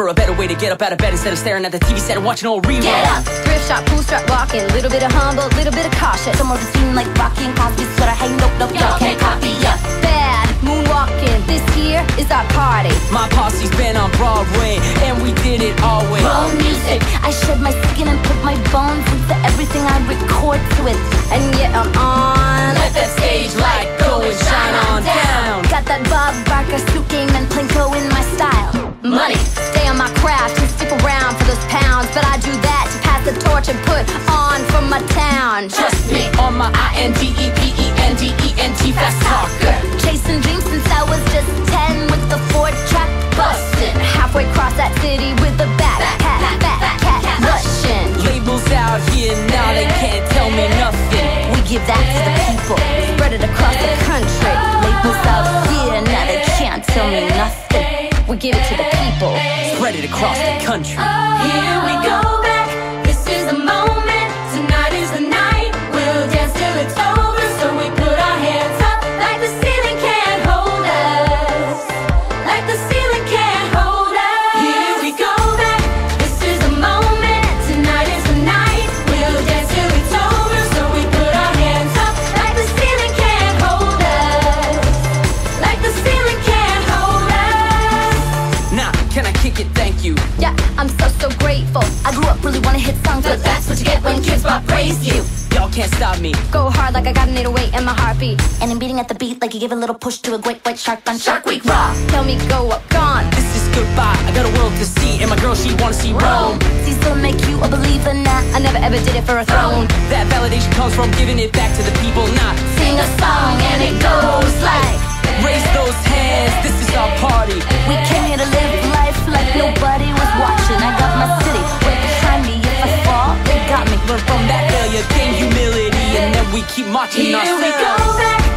for a better way to get up out of bed instead of staring at the TV set and watching old reruns. Get up, thrift shop, pool, start walking. Little bit of humble, little bit of caution. Some of it seem like rocking, Cosby sweater, hey, nope, nope, y'all can't copy us. Bad moonwalking, this here is our party. My posse's been on Broadway, and we did it all with bone music. I shed my skin and put my bones into everything I record to it. And yet I'm on. Let that stage light go and shine on down. Got that Bob Barker suit game and Plinko in my style. Money, stay on my craft and stick around for those pounds. But I do that to pass the torch and put on from my town. Trust me on my INDEPENDENT fast talker. Chasing dreams since I was just 10 with the Ford track bustin'. Halfway across that city with the backpack rushing. Labels out here now, they can't tell me nothing. We give that to the people, spread it across the country. Labels out here now, they can't tell me nothing. We give it to the people, spread it across the country. Here we go back, this is the moment. Tonight is the night, we'll dance till it's over. So we put our hands up, like the ceiling can't hold us. Like the ceiling can't hold us. Here we go back, this is the moment. Tonight is the night, we'll dance till it's over. So we put our hands up, like the ceiling can't hold us. Like the ceiling can't hold us. Nah, can I kick it? Thank you. Yeah, I'm so grateful. I grew up really wanna hit songs, but that's what you get when Kids Bop raised you. Y'all can't stop me. Go hard like I got an 808 in my heartbeat, and I'm beating at the beat like you give a little push to a great white shark on Shark Week. Raw, tell me go up, gone. This is goodbye. I got a world to see, and my girl she wanna see Rome. See, still make you a believer. Nah, I never ever did it for a throne. That validation comes from giving it back to the people. Not sing a song and it goes like. Raise those hands, this is our party. We came here to live life like nobody was watching. I got my city, wait behind me. If I fall, they got me. But from that failure came humility, and then we keep marching ourselves. Here we go back.